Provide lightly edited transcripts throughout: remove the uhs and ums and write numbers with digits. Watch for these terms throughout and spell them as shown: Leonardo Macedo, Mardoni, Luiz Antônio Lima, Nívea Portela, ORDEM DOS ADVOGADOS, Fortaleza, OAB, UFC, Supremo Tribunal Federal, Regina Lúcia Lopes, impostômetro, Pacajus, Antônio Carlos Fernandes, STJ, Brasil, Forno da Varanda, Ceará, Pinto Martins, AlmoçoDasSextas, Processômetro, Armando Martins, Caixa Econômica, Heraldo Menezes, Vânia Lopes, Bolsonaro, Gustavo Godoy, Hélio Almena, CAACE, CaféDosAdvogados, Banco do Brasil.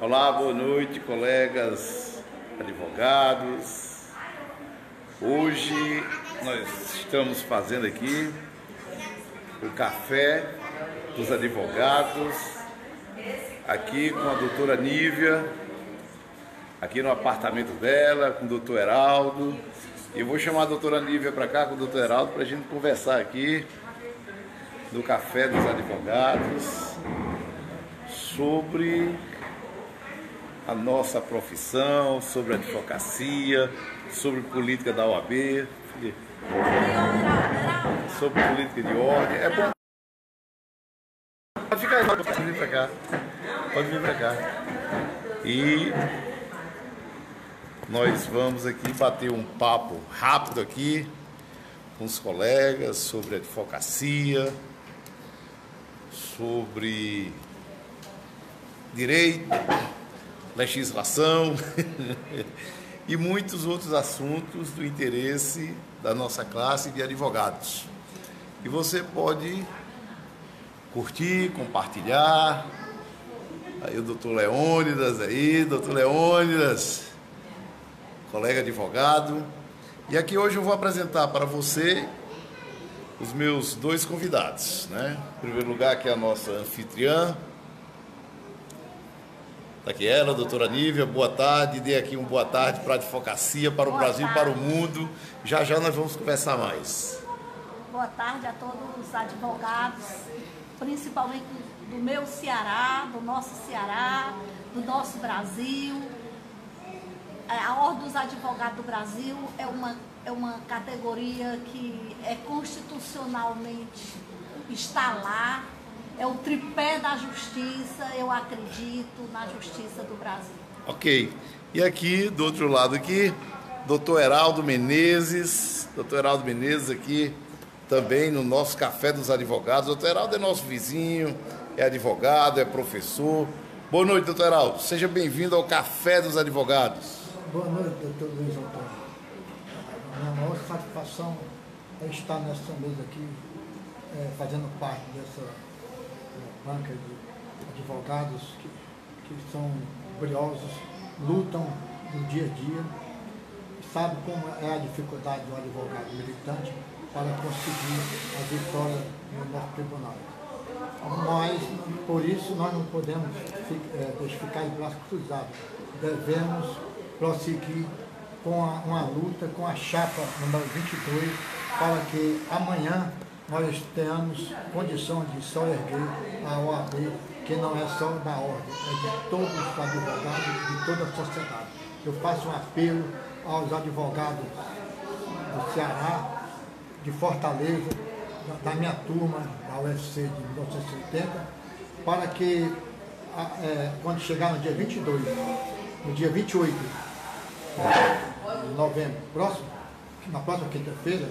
Olá, boa noite, colegas advogados. Hoje nós estamos fazendo aqui o Café dos Advogados, aqui com a doutora Nívea, aqui no apartamento dela, com o doutor Heraldo. Eu vou chamar a doutora Nívea para cá com o doutor Heraldo para a gente conversar aqui no Café dos Advogados sobre a nossa profissão, sobre a advocacia, sobre política da OAB, sobre política de ordem. É bom. Pode ficar aí, pode vir para cá. Pode vir para cá. E nós vamos aqui bater um papo rápido aqui com os colegas sobre advocacia, sobre direito, legislação e muitos outros assuntos do interesse da nossa classe de advogados. E você pode curtir, compartilhar. Aí o doutor Leônidas aí, doutor Leônidas, colega advogado. E aqui hoje eu vou apresentar para você os meus dois convidados, né? Em primeiro lugar, aqui a nossa anfitriã. Está aqui ela, doutora Nívea, boa tarde. Dê aqui um boa tarde para a advocacia, para o Brasil, para o mundo. Já já nós vamos conversar mais. Boa tarde a todos os advogados, principalmente do meu Ceará, do nosso Ceará, do nosso Brasil. A Ordem dos Advogados do Brasil é uma categoria que é constitucionalmente, está lá. É o tripé da justiça, eu acredito na justiça do Brasil. Ok. E aqui, do outro lado aqui, doutor Heraldo Menezes. Doutor Heraldo Menezes aqui também no nosso Café dos Advogados. Doutor Heraldo é nosso vizinho, é advogado, é professor. Boa noite, doutor Heraldo. Seja bem-vindo ao Café dos Advogados. Boa noite, doutor Luiz Antônio. A minha maior satisfação é estar nessa mesa aqui, fazendo parte dessa banca de advogados que são brilhosos, lutam no dia a dia, sabe como é a dificuldade do advogado militante para conseguir a vitória no nosso tribunal. Nós, por isso, nós não podemos ficar de braços cruzados. Devemos prosseguir com uma luta, com a chapa número 22, para que amanhã nós temos condição de só erguer a OAB, que não é só da ordem, é de todos os advogados, de toda a sociedade. Eu faço um apelo aos advogados do Ceará, de Fortaleza, da minha turma, da UFC de 1970, para que, quando chegar no dia 22, no dia 28 de novembro, na próxima quinta-feira,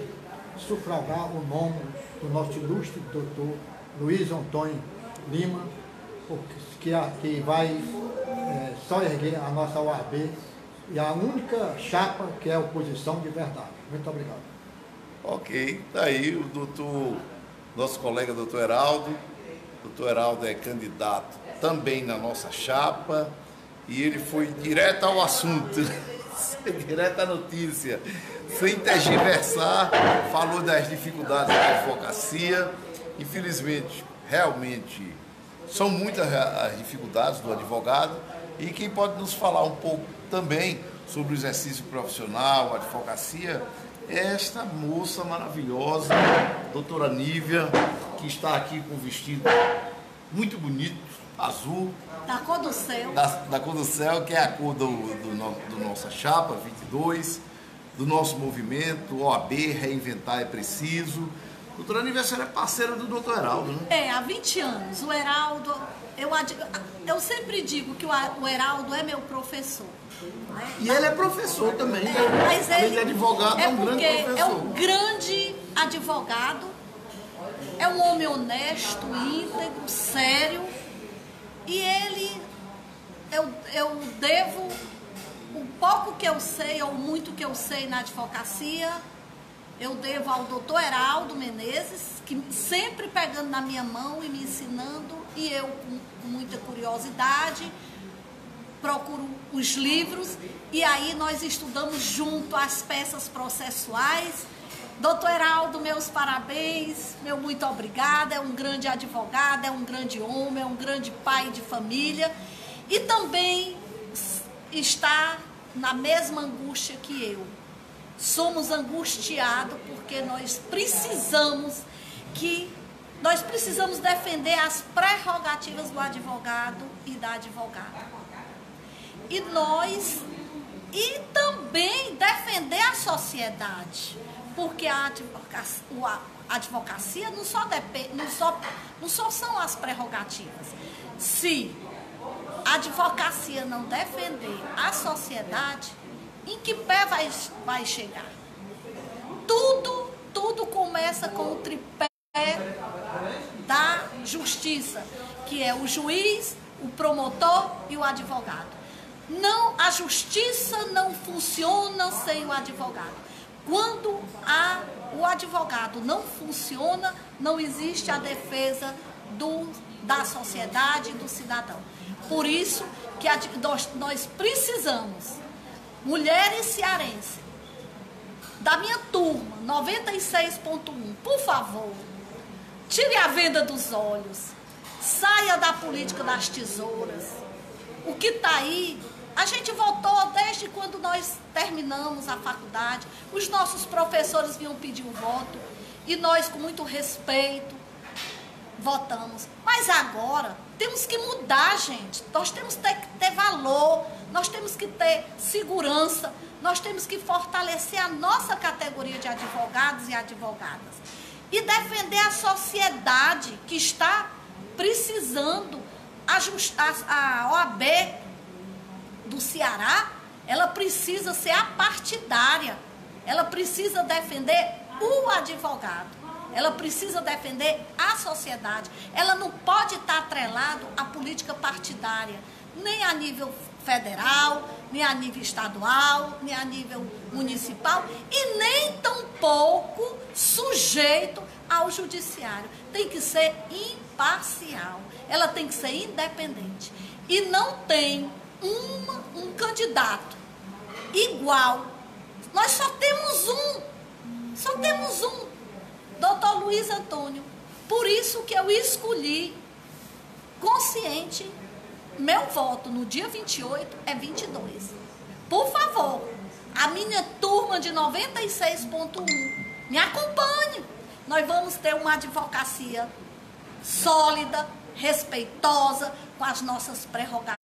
sufragar o nome do nosso ilustre doutor Luiz Antônio Lima, que vai só erguer a nossa OAB e a única chapa que é a oposição de verdade. Muito obrigado. Ok, está aí o doutor, nosso colega doutor Heraldo. O doutor Heraldo é candidato também na nossa chapa e ele foi direto ao assunto, direto à notícia, sem tergiversar, falou das dificuldades da advocacia. Infelizmente, realmente, são muitas as dificuldades do advogado e quem pode nos falar um pouco também sobre o exercício profissional, a advocacia, é esta moça maravilhosa, doutora Nívea, que está aqui com um vestido muito bonito, azul. Da cor do céu. Da cor do céu, que é a cor do nossa chapa, 22, do nosso movimento, OAB, reinventar é preciso. Doutora Nívea é parceira do doutor Heraldo, né? É, há 20 anos. O Heraldo, eu sempre digo que o Heraldo é meu professor. Né? E ele é professor também. É, mas ele é advogado, é um grande professor. É um grande advogado, é um homem honesto, íntegro, sério. E ele, eu devo o pouco que eu sei, ou muito que eu sei na advocacia, eu devo ao doutor Heraldo Menezes, que sempre pegando na minha mão e me ensinando, e eu com muita curiosidade, procuro os livros e aí nós estudamos junto as peças processuais. Doutor Heraldo, meus parabéns, meu muito obrigada, é um grande advogado, é um grande homem, é um grande pai de família e também está na mesma angústia que eu. Somos angustiados porque nós precisamos defender as prerrogativas do advogado e da advogada. E também defender a sociedade, porque a advocacia não só são as prerrogativas. Se a advocacia não defender a sociedade, em que pé vai chegar? Tudo começa com o tripé da justiça, que é o juiz, o promotor e o advogado. Não, a justiça não funciona sem o advogado. Quando o advogado não funciona, não existe a defesa da sociedade e do cidadão. Por isso que nós precisamos, mulheres cearenses, da minha turma, 96.1, por favor, tire a venda dos olhos, saia da política das tesouras. O que está aí... A gente votou desde quando nós terminamos a faculdade, os nossos professores vinham pedir um voto e nós, com muito respeito, votamos. Mas agora temos que mudar, gente. Nós temos que ter valor, nós temos que ter segurança, nós temos que fortalecer a nossa categoria de advogados e advogadas e defender a sociedade que está precisando. A OAB do Ceará, ela precisa ser apartidária, ela precisa defender o advogado, ela precisa defender a sociedade, ela não pode estar atrelada à política partidária, nem a nível federal, nem a nível estadual, nem a nível municipal e nem tampouco sujeito ao judiciário. Tem que ser imparcial, ela tem que ser independente e não tem um candidato igual. Nós só temos um, doutor Luiz Antônio. Por isso que eu escolhi consciente. Meu voto no dia 28 é 22. Por favor, a minha turma de 96.1, me acompanhe. Nós vamos ter uma advocacia sólida, respeitosa, com as nossas prerrogativas.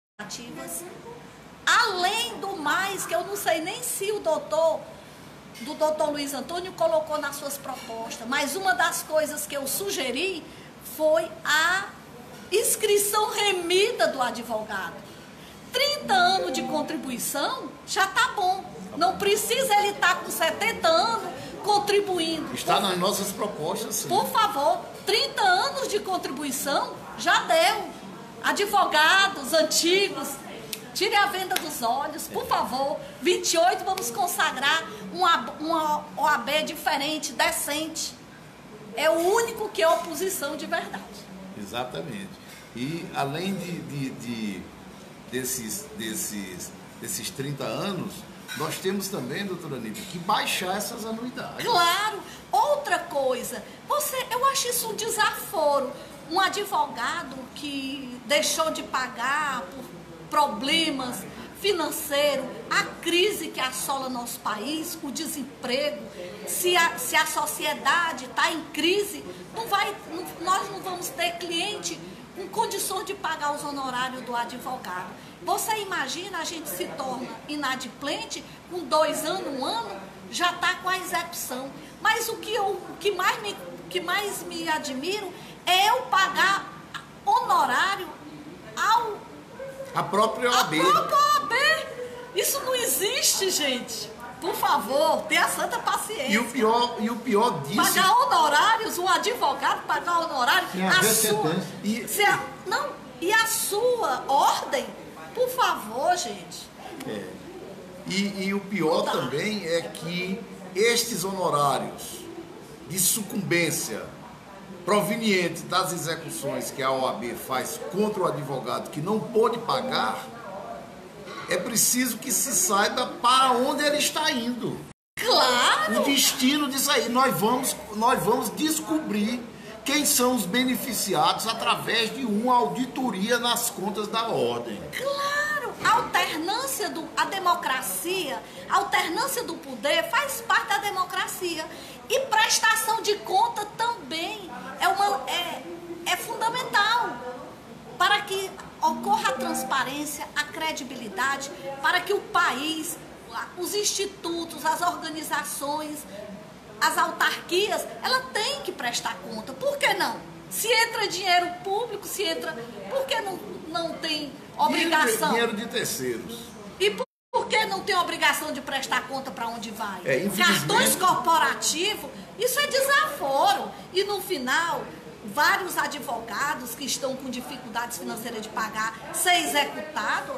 Além do mais, que eu não sei nem se o doutor Luiz Antônio colocou nas suas propostas, mas uma das coisas que eu sugeri foi a inscrição remida do advogado. 30 anos de contribuição já está bom, não precisa ele estar com 70 anos contribuindo. Está nas nossas propostas, sim. Por favor, 30 anos de contribuição já deu. Advogados antigos, tirem a venda dos olhos, por favor. 28, vamos consagrar uma OAB diferente, decente. É o único que é oposição de verdade. Exatamente. E além desses 30 anos, nós temos também, doutora Nívea, que baixar essas anuidades. Claro. Outra coisa, eu acho isso um desaforo. Um advogado que deixou de pagar por problemas financeiros, a crise que assola nosso país, o desemprego, se a sociedade está em crise, nós não vamos ter cliente com condições de pagar os honorários do advogado. Você imagina, a gente se torna inadimplente, com 2 anos, 1 ano, já está com a execução. Mas o que mais me admiro é eu pagar honorário à própria OAB. Isso não existe, gente. Por favor, tenha santa paciência. E o pior disso... Pagar honorários, um advogado pagar honorário, a sua... E a sua ordem, por favor, gente. É. E o pior também é que estes honorários de sucumbência proveniente das execuções que a OAB faz contra o advogado que não pôde pagar, é preciso que se saiba para onde ele está indo. Claro! O destino disso aí. Nós vamos descobrir quem são os beneficiados através de uma auditoria nas contas da ordem. Claro! A democracia, a alternância do poder faz parte da democracia. E prestação de conta também é fundamental para que ocorra a transparência, a credibilidade, para que o país, os institutos, as organizações, as autarquias, ela tem que prestar conta. Por que não? Se entra dinheiro público, por que não tem obrigação? Dinheiro de terceiros. E por que não tem obrigação de prestar conta para onde vai? Cartões corporativos, isso é desaforo. E no final, vários advogados que estão com dificuldades financeiras de pagar ser executado,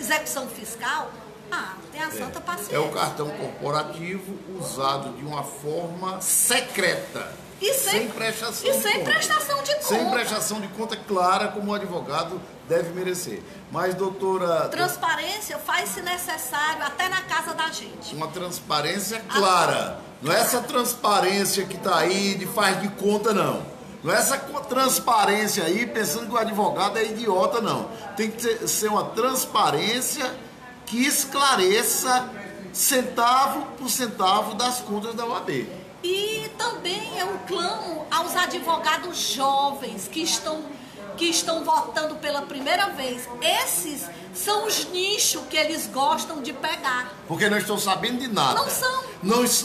execução fiscal. Ah, tem a santa paciência. É o cartão corporativo usado de uma forma secreta. E sem prestação de conta. E sem prestação de conta. Sem prestação de conta clara, como o advogado deve merecer. Mas, doutora... Transparência faz-se necessário até na casa da gente. Uma transparência clara. Não é essa transparência que está aí de faz de conta, não. Não é essa transparência aí pensando que o advogado é idiota, não. Tem que ser uma transparência que esclareça centavo por centavo das contas da OAB. E também eu clamo aos advogados jovens que estão votando pela primeira vez. Esses são os nichos que eles gostam de pegar. Porque não estão sabendo de nada.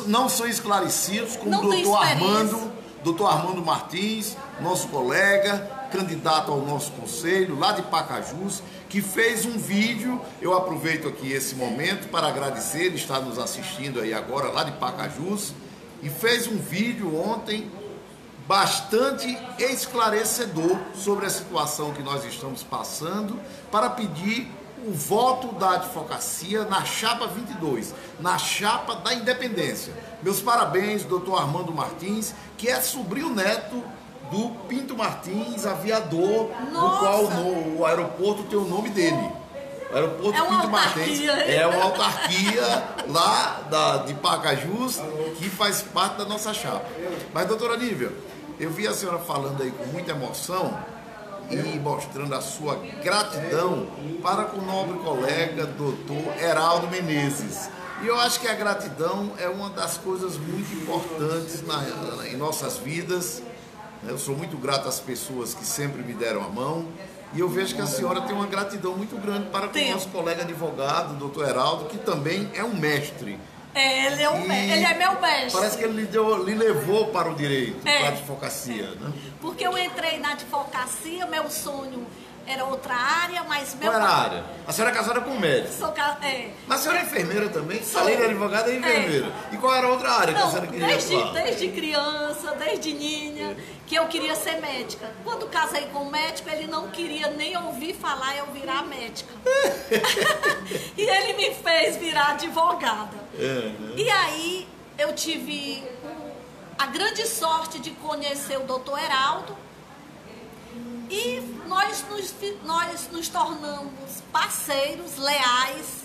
Não são esclarecidos, como o doutor Armando Martins, nosso colega, candidato ao nosso conselho, lá de Pacajus, que fez um vídeo. Eu aproveito aqui esse momento para agradecer, ele está nos assistindo aí agora, lá de Pacajus, e fez um vídeo ontem bastante esclarecedor sobre a situação que nós estamos passando, para pedir o voto da advocacia na chapa 22, na chapa da independência. Meus parabéns, doutor Armando Martins, que é sobrinho neto do Pinto Martins, aviador, do qual o aeroporto tem o nome dele. O aeroporto Pinto Martins é uma autarquia lá de Pacajus, que faz parte da nossa chapa. Mas, doutora Nívea, eu vi a senhora falando aí com muita emoção e mostrando a sua gratidão para com o nobre colega doutor Heraldo Menezes. E eu acho que a gratidão é uma das coisas muito importantes em nossas vidas. Eu sou muito grato às pessoas que sempre me deram a mão, e eu vejo que a senhora tem uma gratidão muito grande para com o nosso colega advogado, doutor Heraldo, que também é um mestre. Ele é meu mestre. Parece que ele lhe levou para o direito, para a advocacia. Né? Porque eu entrei na advocacia, meu sonho era outra área, mas... Qual era a área? A senhora é casada com médico. Mas a senhora é enfermeira também? Além de advogada, é enfermeira. E qual era a outra área que a senhora queria atuar? Desde criança, desde ninha, que eu queria ser médica. Quando casei com o médico, ele não queria nem ouvir falar eu virar médica. E ele me fez virar advogada. E aí, eu tive a grande sorte de conhecer o doutor Heraldo, e nós nos tornamos parceiros, leais.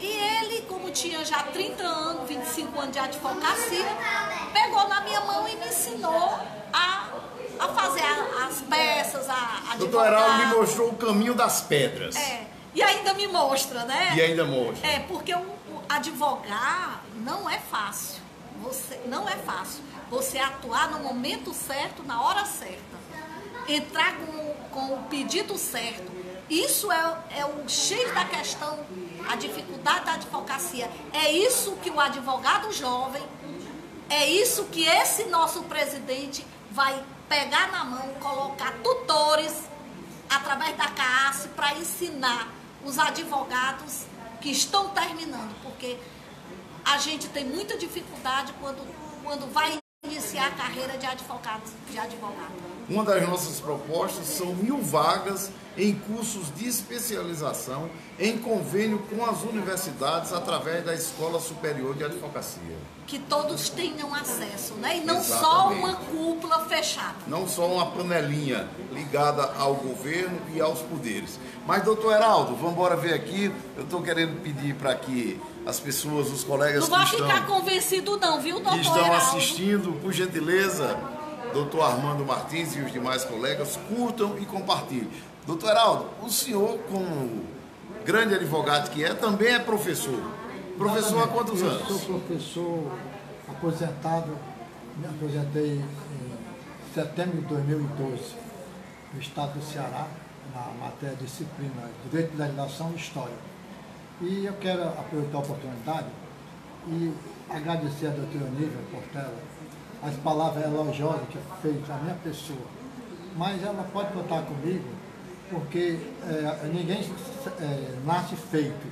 E ele, como tinha já 30 anos, 25 anos de advocacia, pegou na minha mão e me ensinou a fazer as peças, a advogar. O doutor Heraldo me mostrou o caminho das pedras. E ainda me mostra, né? E ainda mostra. Porque advogar não é fácil. Não é fácil. Você atuar no momento certo, na hora certa. Entrar com o pedido certo. Isso é o X da questão, a dificuldade da advocacia. É isso que o advogado jovem, é isso que esse nosso presidente vai pegar na mão, colocar tutores através da CAACE para ensinar os advogados que estão terminando. Porque a gente tem muita dificuldade quando vai iniciar a carreira de advogado. Uma das nossas propostas são 1000 vagas em cursos de especialização em convênio com as universidades através da Escola Superior de Advocacia. Que todos tenham acesso, né? E não só uma cúpula fechada. Não só uma panelinha ligada ao governo e aos poderes. Mas, doutor Heraldo, vamos embora ver aqui. Eu estou querendo pedir para que as pessoas, os colegas que estão... Não vai ficar convencido não, viu, doutor Heraldo? Que estão assistindo, por gentileza, doutor Armando Martins e os demais colegas, curtam e compartilhem. Doutor Heraldo, o senhor, como grande advogado que é, também é professor. Professor há quantos anos? Eu sou professor aposentado, me aposentei em setembro de 2012, no estado do Ceará, na matéria de disciplina, Direito da Legislação e História. E eu quero aproveitar a oportunidade e agradecer à doutora Nívea Portela as palavras elogiosas que fez à minha pessoa. Mas ela pode contar comigo, porque ninguém nasce feito,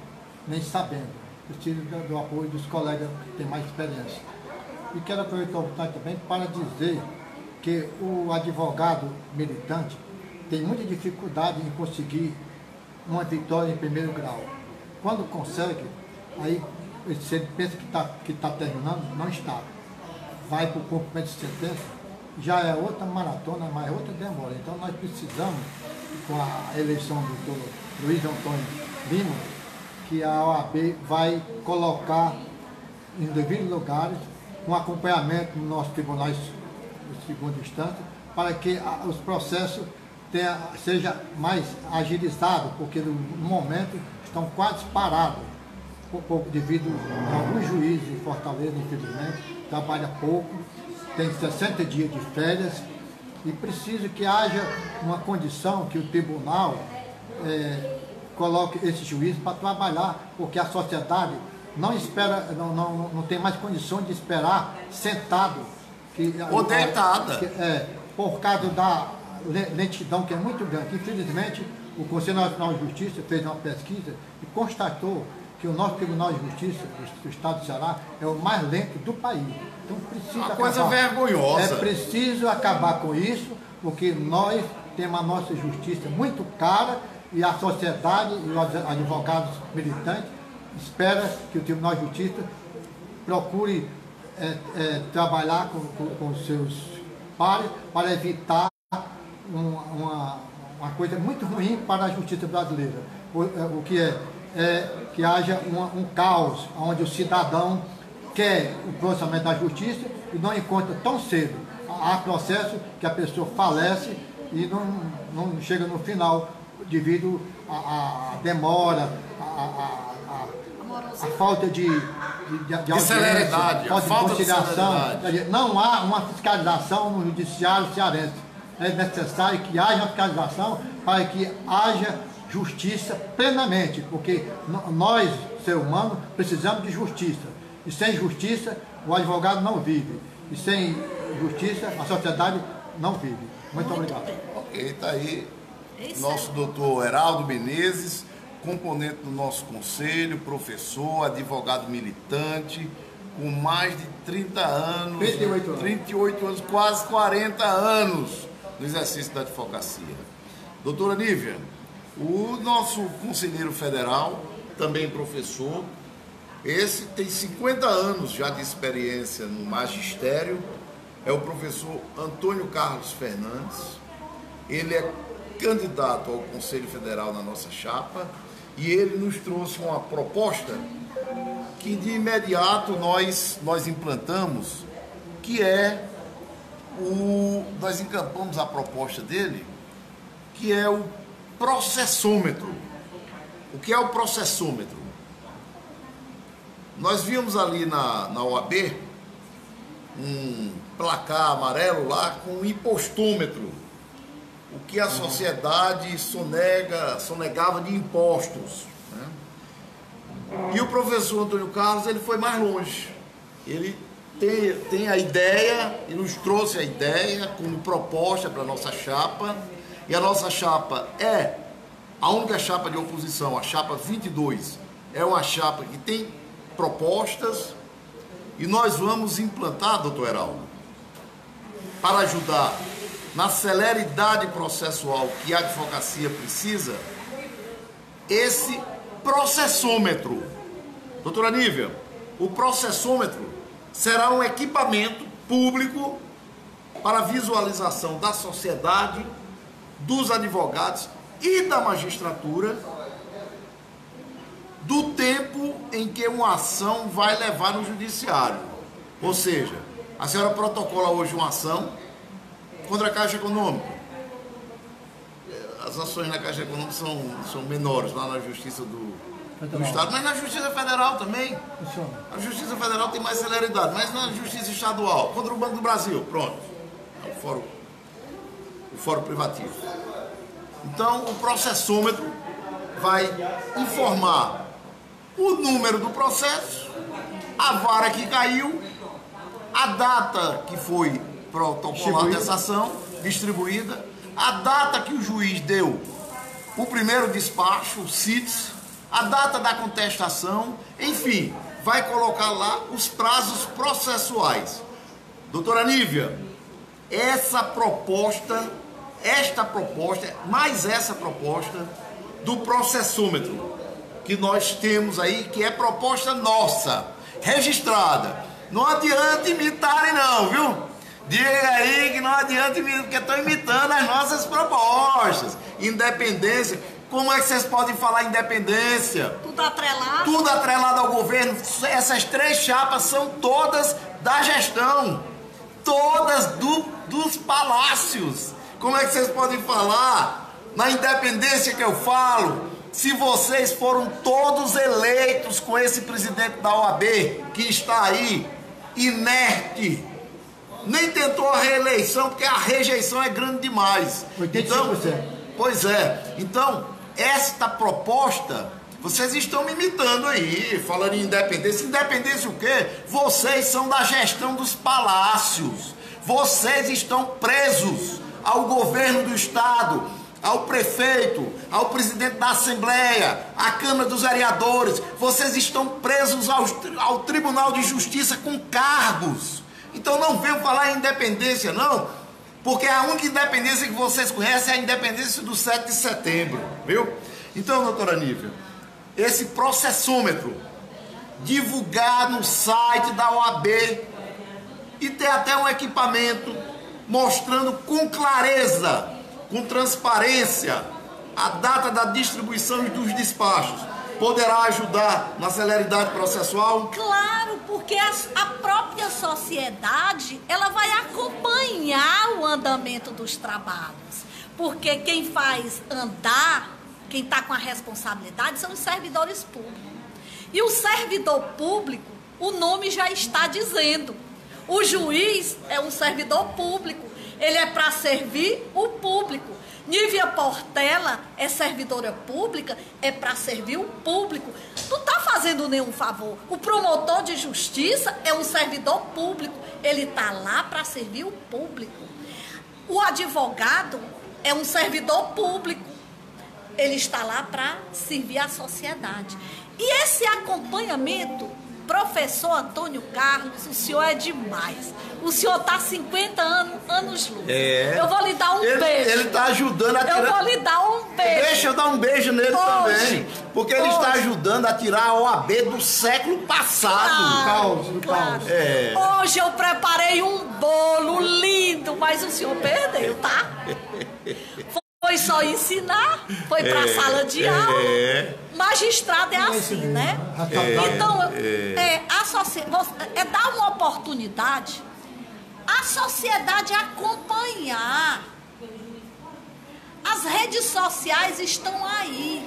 nem sabendo. Eu tive do apoio dos colegas que têm mais experiência. E quero aproveitar a oportunidade também para dizer que o advogado militante tem muita dificuldade em conseguir uma vitória em primeiro grau. Quando consegue, aí ele pensa que está terminando, não está. Vai para o cumprimento de sentença, já é outra maratona, mas é outra demora. Então nós precisamos, com a eleição do doutor Luiz Antônio Lima, que a OAB vai colocar em devidos lugares um acompanhamento nos nossos tribunais de segunda instância, para que os processos sejam mais agilizados, porque no momento estão quase parados, devido a alguns juízes em Fortaleza, infelizmente, trabalham pouco, tem 60 dias de férias, e preciso que haja uma condição que o tribunal coloque esse juiz para trabalhar, porque a sociedade não espera, não tem mais condições de esperar sentado. Ou deitada. Por causa da lentidão que é muito grande. Infelizmente, o Conselho Nacional de Justiça fez uma pesquisa e constatou que o nosso Tribunal de Justiça do Estado do Ceará é o mais lento do país. Então precisa acabar. Uma coisa vergonhosa. É preciso acabar com isso, porque nós temos a nossa justiça muito cara e a sociedade e os advogados militantes esperam que o Tribunal de Justiça procure trabalhar com seus pares para evitar uma coisa muito ruim para a justiça brasileira. O que é que haja um caos, onde o cidadão quer o processamento da justiça e não encontra tão cedo. Há processo que a pessoa falece e não chega no final, devido à demora, à falta de celeridade, falta de conciliação. Não há uma fiscalização no judiciário cearense. É necessário que haja uma fiscalização para que haja justiça plenamente, porque nós, ser humano, precisamos de justiça. E sem justiça, o advogado não vive. E sem justiça, a sociedade não vive. Muito obrigado. Ok, está aí nosso doutor Heraldo Menezes, componente do nosso conselho, professor, advogado militante, com mais de 30 anos, 38 anos, quase 40 anos no exercício da advocacia. Doutora Nívea, o nosso conselheiro federal, também professor, esse tem 50 anos já de experiência no magistério, é o professor Antônio Carlos Fernandes. Ele é candidato ao Conselho Federal na nossa chapa e ele nos trouxe uma proposta que de imediato nós implantamos, que é nós encampamos a proposta dele, que é o processômetro. O que é o processômetro? Nós vimos ali na OAB um placar amarelo lá com um impostômetro, o que a sociedade sonegava de impostos, né? E o professor Antônio Carlos, ele foi mais longe. Ele tem a ideia, ele nos trouxe a ideia como proposta para a nossa chapa. E a nossa chapa é a única chapa de oposição, a chapa 22. É uma chapa que tem propostas e nós vamos implantar, doutor Heraldo, para ajudar na celeridade processual que a advocacia precisa, esse processômetro. Doutora Nívea, o processômetro será um equipamento público para visualização da sociedade, dos advogados e da magistratura do tempo em que uma ação vai levar no judiciário. Ou seja, a senhora protocola hoje uma ação contra a Caixa Econômica. As ações na Caixa Econômica são menores lá na Justiça do Estado, mas na Justiça Federal também. A Justiça Federal tem mais celeridade, mas na Justiça Estadual, contra o Banco do Brasil, pronto. É o fórum privativo. Então, o processômetro vai informar o número do processo, a vara que caiu, a data que foi protocolada essa ação, distribuída, a data que o juiz deu o primeiro despacho, o CITES, a data da contestação, enfim, vai colocar lá os prazos processuais. Doutora Nívea, essa proposta do processômetro que nós temos aí, que é proposta nossa, registrada. Não adianta imitarem não, viu? Diga aí que não adianta imitar, porque estão imitando as nossas propostas. Independência. Como é que vocês podem falar independência? Tudo atrelado. Tudo atrelado ao governo. Essas três chapas são todas da gestão. Todas dos palácios. Como é que vocês podem falar na independência que eu falo? Se vocês foram todos eleitos com esse presidente da OAB, que está aí, inerte, nem tentou a reeleição, porque a rejeição é grande demais. 85%. Então, pois é. Então, esta proposta, vocês estão me imitando aí, falando em independência. Independência o quê? Vocês são da gestão dos palácios. Vocês estão presos ao governo do Estado, ao prefeito, ao presidente da Assembleia, à Câmara dos Vereadores. Vocês estão presos ao Tribunal de Justiça com cargos. Então não venham falar em independência, não, porque a única independência que vocês conhecem é a independência do 7 de setembro, viu? Então, doutora Nívea, esse processômetro divulgar no site da OAB e ter até um equipamento mostrando com clareza, com transparência, a data da distribuição dos despachos, poderá ajudar na celeridade processual? Claro, porque a própria sociedade, ela vai acompanhar o andamento dos trabalhos, porque quem faz andar, quem está com a responsabilidade, são os servidores públicos. E o servidor público, o nome já está dizendo, o juiz é um servidor público. Ele é para servir o público. Nívea Portela é servidora pública, é para servir o público. Não está fazendo nenhum favor. O promotor de justiça é um servidor público. Ele está lá para servir o público. O advogado é um servidor público. Ele está lá para servir a sociedade. E esse acompanhamento, professor Antônio Carlos, o senhor é demais. O senhor está há 50 anos-luz. Eu vou lhe dar um beijo. Ele está ajudando a tirar... Eu vou lhe dar um beijo. Deixa eu dar um beijo nele também. Porque ele está ajudando a tirar a OAB do século passado. Claro. Hoje eu preparei um bolo lindo, mas o senhor perdeu, tá? Foi só ensinar, foi para a sala de aula. Magistrado é assim, né? Então, é dar uma oportunidade à sociedade acompanhar. As redes sociais estão aí.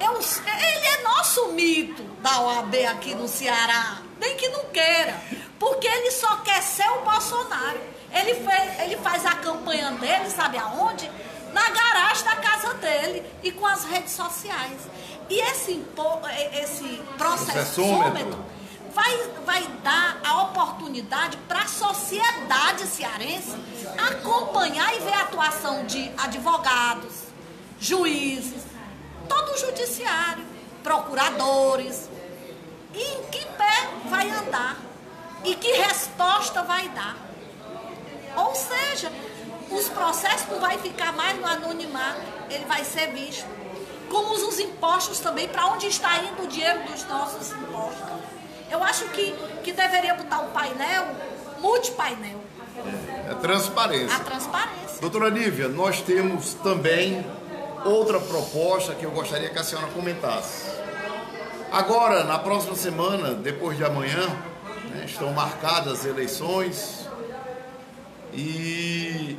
Ele é nosso mito da OAB aqui no Ceará. Nem que não queira, porque ele só quer ser o Bolsonaro. Ele faz a campanha dele, sabe aonde? Na garagem da casa dele e com as redes sociais. E esse processômetro vai dar a oportunidade para a sociedade cearense acompanhar e ver a atuação de advogados, juízes, todo o judiciário, procuradores, e em que pé vai andar e que resposta vai dar. Ou seja, os processos não vai ficar mais no anonimato, ele vai ser visto. Como os impostos também, para onde está indo o dinheiro dos nossos impostos. Eu acho que deveria botar um painel, multipainel. É transparência. A transparência. Doutora Nívea, nós temos também outra proposta que eu gostaria que a senhora comentasse. Agora, na próxima semana, depois de amanhã, né, estão marcadas as eleições e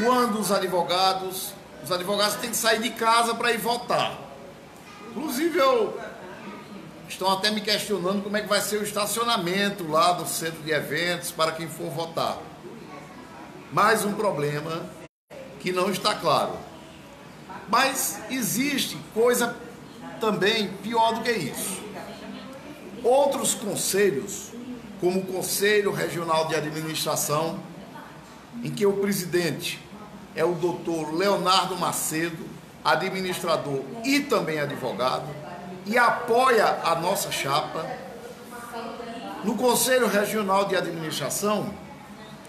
quando os advogados têm que sair de casa para ir votar. Inclusive, estão até me questionando como é que vai ser o estacionamento lá do centro de eventos para quem for votar. Mais um problema que não está claro. Mas existe coisa também pior do que isso. Outros conselhos, como o Conselho Regional de Administração, em que o presidente é o doutor Leonardo Macedo, administrador e também advogado, e apoia a nossa chapa. No Conselho Regional de Administração,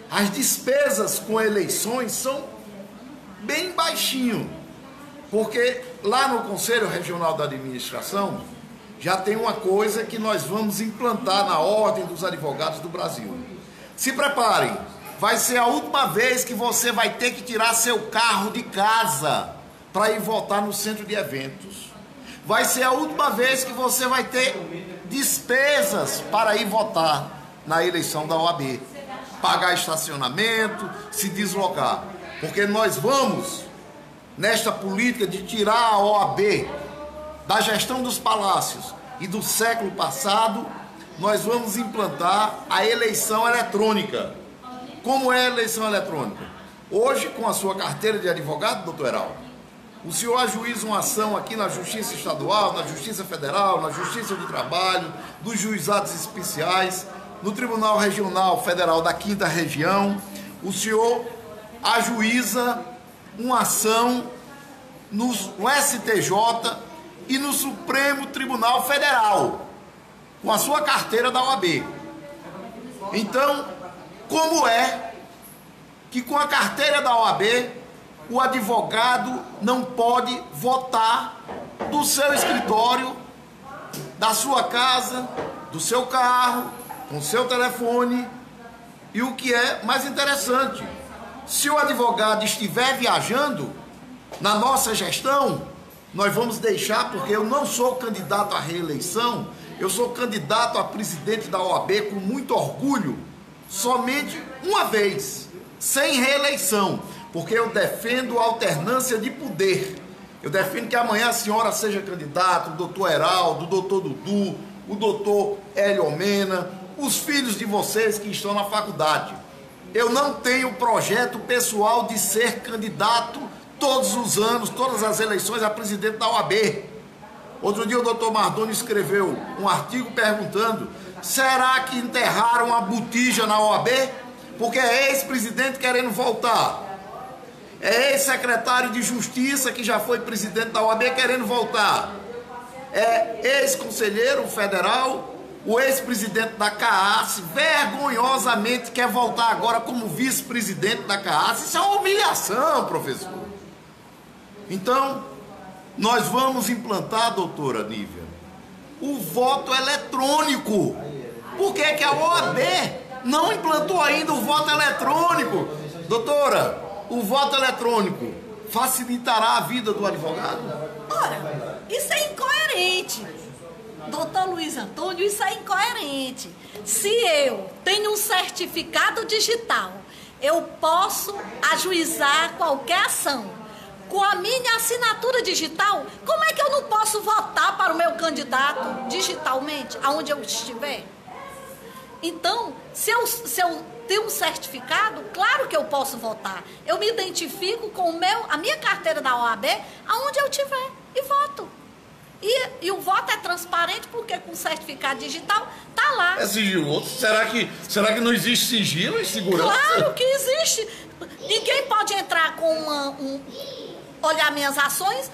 as despesas com eleições são bem baixinho, porque lá no Conselho Regional da Administração já tem uma coisa que nós vamos implantar na Ordem dos Advogados do Brasil. Se preparem, vai ser a última vez que você vai ter que tirar seu carro de casa para ir votar no centro de eventos. Vai ser a última vez que você vai ter despesas para ir votar na eleição da OAB. Pagar estacionamento, se deslocar. Porque nós vamos, nesta política de tirar a OAB da gestão dos palácios e do século passado, nós vamos implantar a eleição eletrônica. Como é a eleição eletrônica? Hoje, com a sua carteira de advogado, doutor Heraldo, o senhor ajuiza uma ação aqui na Justiça Estadual, na Justiça Federal, na Justiça do Trabalho, dos Juizados Especiais, no Tribunal Regional Federal da 5ª Região, o senhor ajuiza uma ação no STJ e no Supremo Tribunal Federal, com a sua carteira da OAB. Então, como é que com a carteira da OAB o advogado não pode votar do seu escritório, da sua casa, do seu carro, com seu telefone? E o que é mais interessante, se o advogado estiver viajando, na nossa gestão, nós vamos deixar, porque eu não sou candidato à reeleição, eu sou candidato a presidente da OAB com muito orgulho, somente uma vez, sem reeleição, porque eu defendo a alternância de poder. Eu defendo que amanhã a senhora seja candidata, o doutor Heraldo, o doutor Dudu, o doutor Hélio Almena, os filhos de vocês que estão na faculdade. Eu não tenho projeto pessoal de ser candidato todos os anos, todas as eleições a presidente da OAB. Outro dia o doutor Mardoni escreveu um artigo perguntando: será que enterraram a botija na OAB? Porque é ex-presidente querendo voltar. É ex-secretário de Justiça que já foi presidente da OAB querendo voltar. É ex-conselheiro federal, o ex-presidente da CAACE vergonhosamente quer voltar agora como vice-presidente da CAACE. Isso é uma humilhação, professor. Então, nós vamos implantar, doutora Nívea, o voto eletrônico. Por que que a OAB não implantou ainda o voto eletrônico? Doutora, o voto eletrônico facilitará a vida do advogado? Ora, isso é incoerente. Doutor Luiz Antônio, isso é incoerente. Se eu tenho um certificado digital, eu posso ajuizar qualquer ação. Com a minha assinatura digital, como é que eu não posso votar para o meu candidato digitalmente, aonde eu estiver? Então, se eu tenho um certificado, claro que eu posso votar. Eu me identifico com a minha carteira da OAB, aonde eu estiver, e voto. E o voto é transparente, porque com o certificado digital está lá. É sigiloso? Será que não existe sigilo e segurança? Claro que existe. Ninguém pode entrar com olhar minhas ações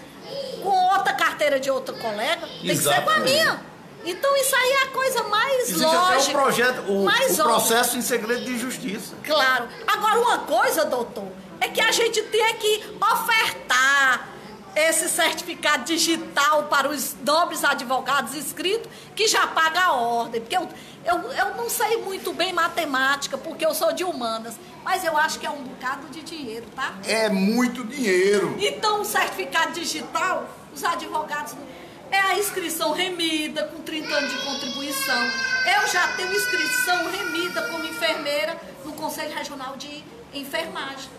com outra carteira de outro colega. Tem que ser com a minha. Então isso aí é a coisa mais existe lógica. Existe até um projeto, o processo em segredo de justiça. Claro. Agora, uma coisa, doutor, é que a gente tem que ofertar esse certificado digital para os nobres advogados inscritos que já pagam a ordem. Porque eu não sei muito bem matemática, porque eu sou de humanas, mas eu acho que é um bocado de dinheiro, tá? É muito dinheiro. Então, o certificado digital, os advogados... É a inscrição remida com 30 anos de contribuição. Eu já tenho inscrição remida como enfermeira no Conselho Regional de Enfermagem.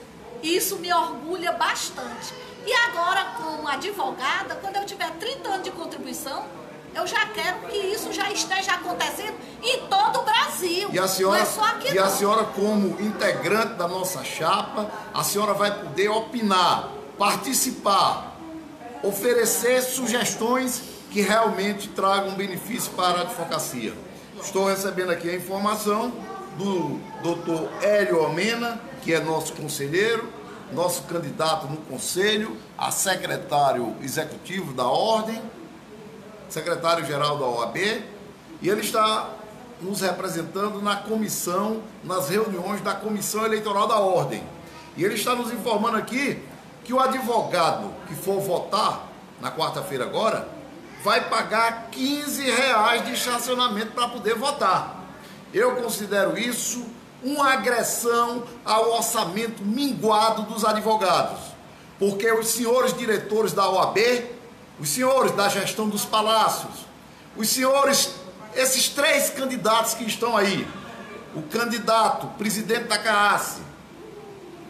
Isso me orgulha bastante. E agora, como advogada, quando eu tiver 30 anos de contribuição, eu já quero que isso já esteja acontecendo em todo o Brasil. E a senhora, não é só aqui, não. A senhora, como integrante da nossa chapa, a senhora vai poder opinar, participar, oferecer sugestões que realmente tragam benefício para a advocacia. Estou recebendo aqui a informação do doutor Hélio Almena, que é nosso conselheiro, nosso candidato no conselho, a secretário executivo da ordem, secretário-geral da OAB, e ele está nos representando na comissão, nas reuniões da Comissão Eleitoral da Ordem. E ele está nos informando aqui que o advogado que for votar na quarta-feira agora vai pagar R$15 de estacionamento para poder votar. Eu considero isso uma agressão ao orçamento minguado dos advogados, porque os senhores diretores da OAB, os senhores da gestão dos palácios, os senhores, esses três candidatos que estão aí, o candidato presidente da CAACE,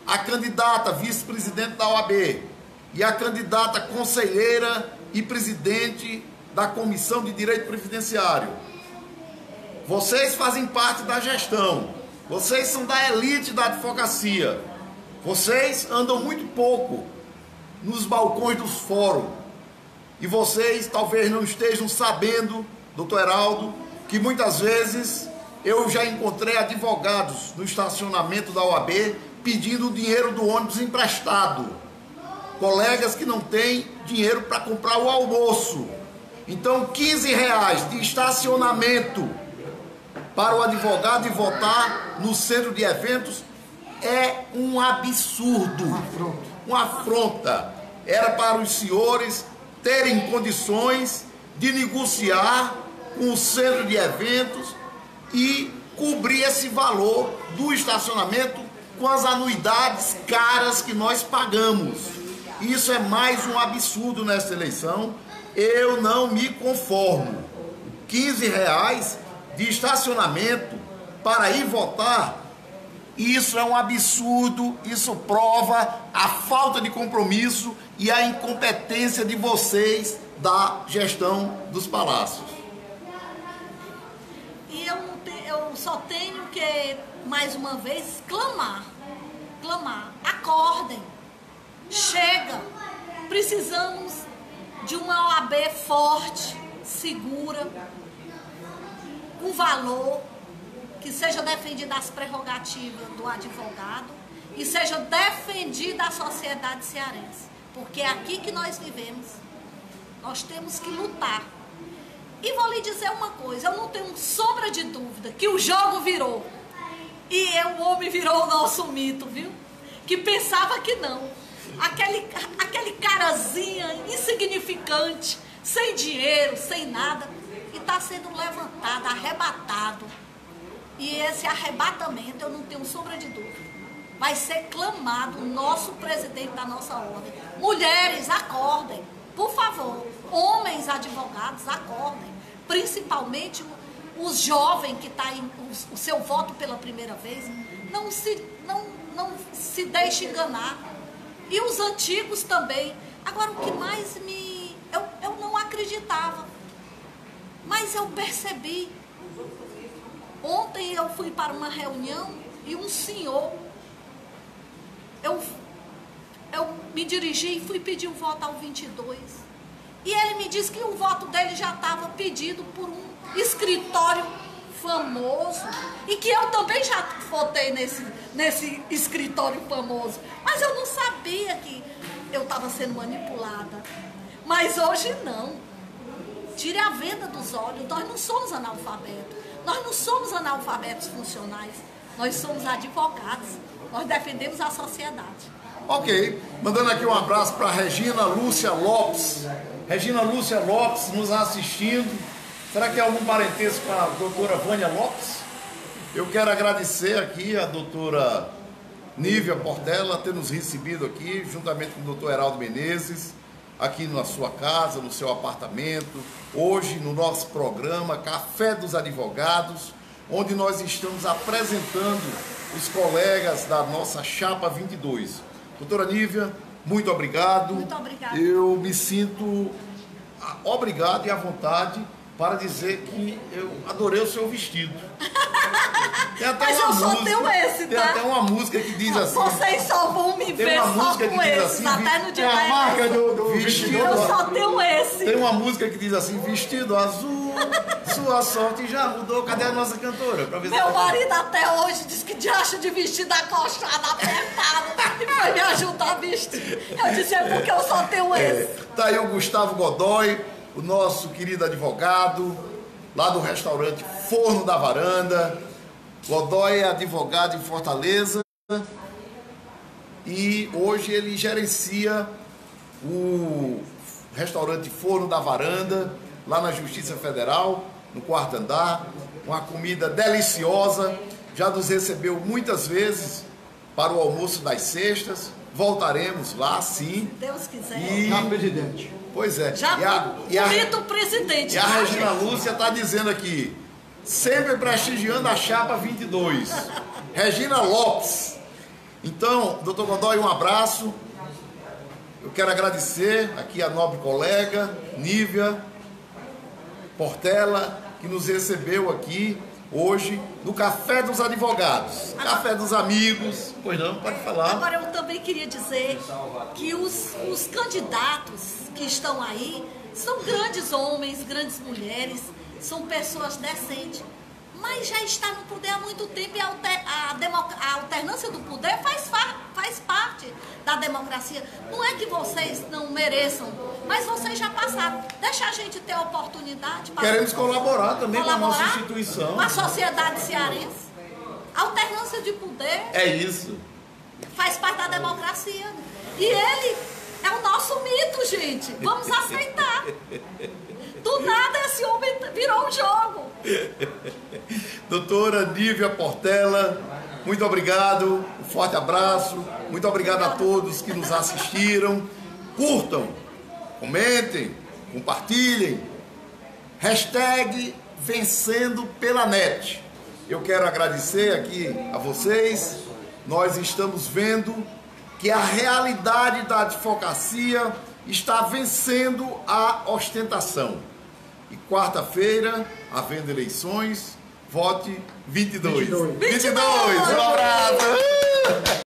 a candidata vice-presidente da OAB e a candidata conselheira e presidente da Comissão de Direito Previdenciário. Vocês fazem parte da gestão, vocês são da elite da advocacia, vocês andam muito pouco nos balcões dos fóruns e vocês talvez não estejam sabendo, doutor Heraldo, que muitas vezes eu já encontrei advogados no estacionamento da OAB pedindo o dinheiro do ônibus emprestado, colegas que não têm dinheiro para comprar o almoço. Então, R$15 de estacionamento para o advogado e votar no centro de eventos é um absurdo, uma afronta. Era para os senhores terem condições de negociar com o centro de eventos e cobrir esse valor do estacionamento com as anuidades caras que nós pagamos. Isso é mais um absurdo nessa eleição. Eu não me conformo. R$15 de estacionamento para ir votar, isso é um absurdo, isso prova a falta de compromisso e a incompetência de vocês da gestão dos palácios. E eu só tenho que, mais uma vez, clamar, acordem, chega, precisamos de uma OAB forte, segura, com valor, que seja defendida as prerrogativas do advogado e seja defendida a sociedade cearense, porque é aqui que nós vivemos, nós temos que lutar. E vou lhe dizer uma coisa, eu não tenho sombra de dúvida que o jogo virou, e o homem virou o nosso mito, viu? Que pensava que não. Aquele carazinha insignificante, sem dinheiro, sem nada, e está sendo levantado, arrebatado. E esse arrebatamento, eu não tenho sombra de dúvida, vai ser clamado o nosso presidente da nossa ordem. Mulheres, acordem, por favor. Homens advogados, acordem. Principalmente os jovens que tá em o seu voto pela primeira vez, não se deixe enganar. E os antigos também. Agora, o que mais me... Eu não acreditava, mas eu percebi. Ontem eu fui para uma reunião e um senhor... Eu me dirigi e fui pedir o voto ao 22. E ele me disse que o voto dele já estava pedido por um escritório famoso, e que eu também já votei nesse escritório famoso, mas eu não sabia que eu estava sendo manipulada. Mas hoje não, Tire a venda dos olhos, nós não somos analfabetos. Nós não somos analfabetos funcionais, nós somos advogados. Nós defendemos a sociedade. Ok, mandando aqui um abraço para Regina Lúcia Lopes. Regina Lúcia Lopes nos assistindo. Será que é algum parentesco com a doutora Vânia Lopes? Eu quero agradecer aqui a doutora Nívea Portela ter nos recebido aqui, juntamente com o doutor Heraldo Menezes, aqui na sua casa, no seu apartamento, hoje no nosso programa Café dos Advogados, onde nós estamos apresentando os colegas da nossa Chapa 22. Doutora Nívea, muito obrigado. Muito obrigado. Eu me sinto obrigado e à vontade para dizer que eu adorei o seu vestido. Tem até mas uma eu música, só tenho esse, tá? Tem até uma música que diz assim... Vocês só vão me ver só com esse, assim, até no dia da marca do vestido. Eu só tenho esse. Tem uma música que diz assim, vestido azul, sua sorte já mudou. Cadê a nossa cantora? Pra ver meu marido tá... até hoje disse que diacho de vestido acochado, apertado, e foi me ajudar a vestir. Eu disse, é porque eu só tenho esse. Tá aí o Gustavo Godoy, o nosso querido advogado, lá do restaurante Forno da Varanda. Godoy é advogado em Fortaleza e hoje ele gerencia o restaurante Forno da Varanda, lá na Justiça Federal, no quarto andar, uma comida deliciosa, já nos recebeu muitas vezes para o almoço das sextas, voltaremos lá sim. Se Deus quiser. E... já, presidente. Pois é. Já o presidente. E a Regina Lúcia está dizendo aqui, sempre prestigiando a Chapa 22, Regina Lopes. Então, doutor Godoy, um abraço. Eu quero agradecer aqui a nobre colega Nívea Portela, que nos recebeu aqui hoje no Café dos Advogados, Café dos Amigos. Pois não, pode falar. Agora eu também queria dizer que os candidatos que estão aí são grandes homens, grandes mulheres, são pessoas decentes, mas já está no poder há muito tempo e a alternância do poder faz parte da democracia. Não é que vocês não mereçam, mas vocês já passaram. Deixa a gente ter a oportunidade. Queremos colaborar também com a nossa instituição. Com a sociedade cearense. A alternância de poder é isso. Faz parte da democracia. E ele é o nosso mito, gente. Vamos aceitar. Do nada esse homem virou um jogo. Doutora Nívea Portela, muito obrigado, um forte abraço, muito obrigado a todos que nos assistiram. Curtam, comentem, compartilhem. Hashtag Vencendo pela Net. Eu quero agradecer aqui a vocês. Nós estamos vendo que a realidade da advocacia está vencendo a ostentação. E quarta-feira, havendo eleições, vote 22. Um abraço!